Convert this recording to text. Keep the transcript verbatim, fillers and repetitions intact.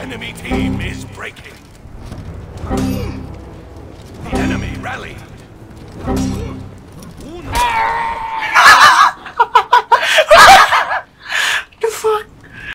Enemy team is breaking.